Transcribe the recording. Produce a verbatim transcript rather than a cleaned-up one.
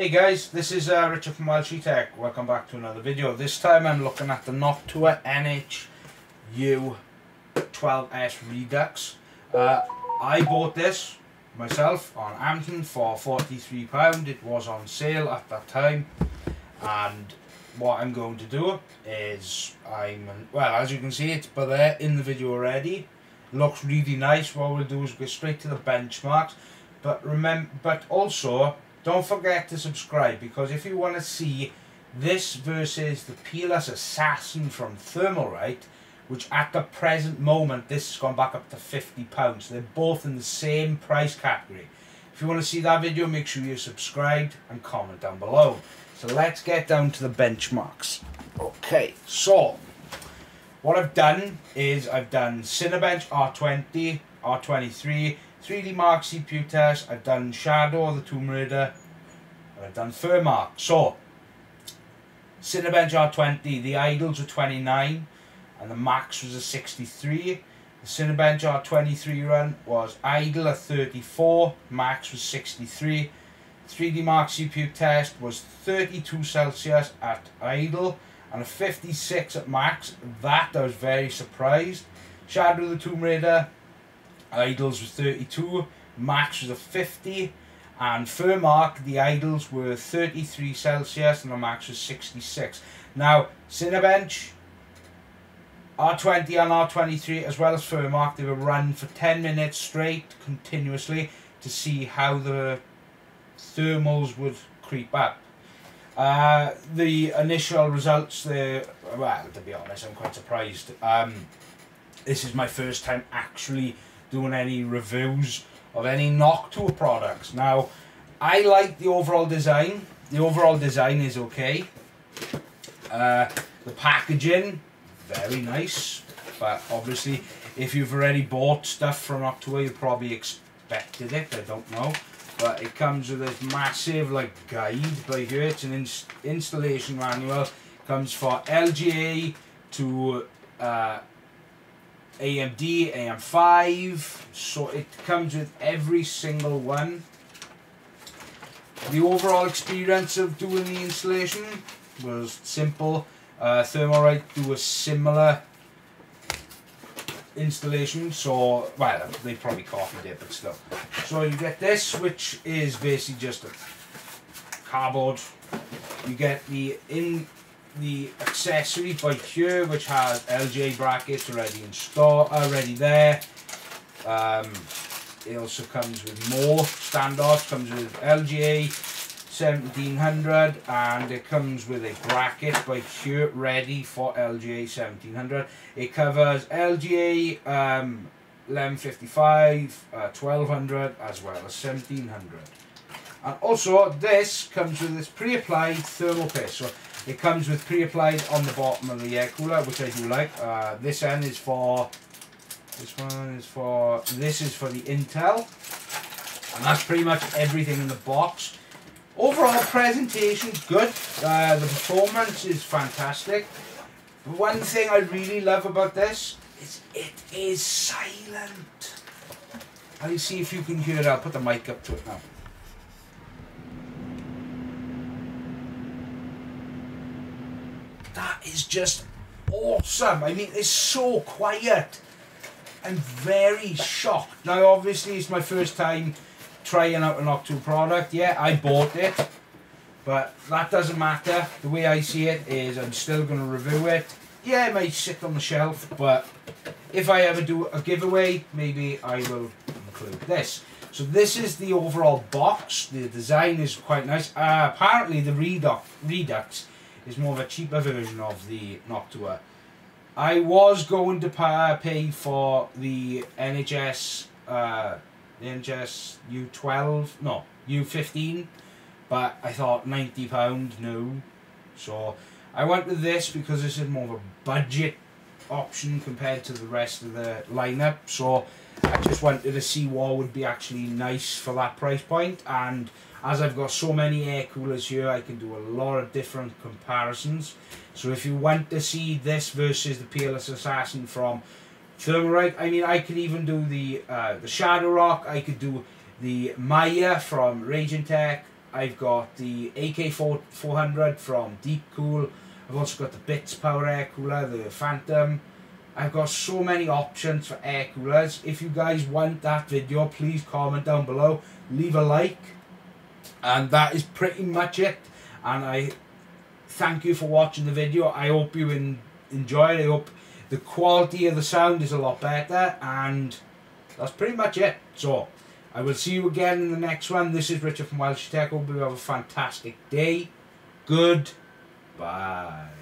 Hey guys, this is uh, Richard from Welshy Tech. Welcome back to another video. This time I'm looking at the Noctua N H u twelve s Redux. Uh, I bought this myself on Amazon for forty-three pounds. It was on sale at that time. And what I'm going to do is, I'm, well, as you can see, it's by there in the video already. Looks really nice. What we'll do is go straight to the benchmarks. But remember, but also, don't forget to subscribe, because if you want to see this versus the Peerless Assassin from Thermalright, which at the present moment, this has gone back up to fifty pounds. They're both in the same price category. If you want to see that video, make sure you're subscribed and comment down below. So let's get down to the benchmarks. Okay, so what I've done is I've done Cinebench R twenty, R twenty-three, three D Mark C P U test, I've done Shadow of the Tomb Raider, and I've done FurMark. So, Cinebench R twenty, the idles were twenty-nine, and the max was a sixty-three. The Cinebench R twenty-three run was idle at thirty-four, max was sixty-three. three D Mark C P U test was thirty-two Celsius at idle, and a fifty-six at max. That, I was very surprised. Shadow of the Tomb Raider, idles was thirty-two, max was a fifty, and FurMark, the idles were thirty-three Celsius and the max was sixty-six. Now, Cinebench R twenty and R twenty-three, as well as FurMark, they were run for ten minutes straight continuously to see how the thermals would creep up. Uh, the initial results there, well, to be honest, I'm quite surprised. Um, this is my first time actually doing any reviews of any Noctua products. Now, I like the overall design. The overall design is okay. Uh, the packaging, very nice. But obviously, if you've already bought stuff from Noctua, you probably expected it. I don't know. But it comes with this massive like guide by here. It's an ins installation manual. It comes for L G A to uh, A M D, A M five, so it comes with every single one. The overall experience of doing the installation was simple. Uh, Thermalright do a similar installation, so, well, they probably copied it, but still. So you get this, which is basically just a cardboard. You get the in the accessory by here, which has L G A brackets already installed, already there. Um, it also comes with more standards. Comes with L G A seventeen hundred, and it comes with a bracket by here ready for L G A seventeen hundred. It covers L G A um, eleven fifty-five, uh, twelve hundred, as well as seventeen hundred. And also, this comes with this pre-applied thermal paste. So it comes with pre-applied on the bottom of the air cooler, which I do like. Uh, this end is for, this one is for, this is for the Intel. And that's pretty much everything in the box. Overall presentation, good. Uh, the performance is fantastic. One thing I really love about this is it is silent. I'll see if you can hear it. I'll put the mic up to it now. That is just awesome. I mean, it's so quiet. I'm very shocked. Now, obviously, it's my first time trying out an Noctua product. Yeah, I bought it, but that doesn't matter. The way I see it is I'm still going to review it. Yeah, it might sit on the shelf, but if I ever do a giveaway, maybe I will include this. So this is the overall box. The design is quite nice. Uh, apparently, the Redux, Redux is more of a cheaper version of the Noctua. I was going to pay for the N H S, uh, the N H S U twelve, no, U fifteen, but I thought ninety pounds, no. So I went with this because this is more of a budget option compared to the rest of the lineup. So I just wanted to see what would be actually nice for that price point, and as I've got so many air coolers here, I can do a lot of different comparisons. So if you want to see this versus the Peerless Assassin from Thermalright, I mean, I could even do the uh, the Shadow Rock. I could do the Maya from Raging Tech. I've got the A K four hundred from Deep Cool. I've also got the Bits Power air cooler, the Phantom. I've got so many options for air coolers. If you guys want that video, please comment down below, leave a like, and that is pretty much it. And I thank you for watching the video. I hope you in, enjoy it. I hope the quality of the sound is a lot better, and that's pretty much it. So I will see you again in the next one. This is Richard from Welshy Tech. Hope you have a fantastic day. Goodbye.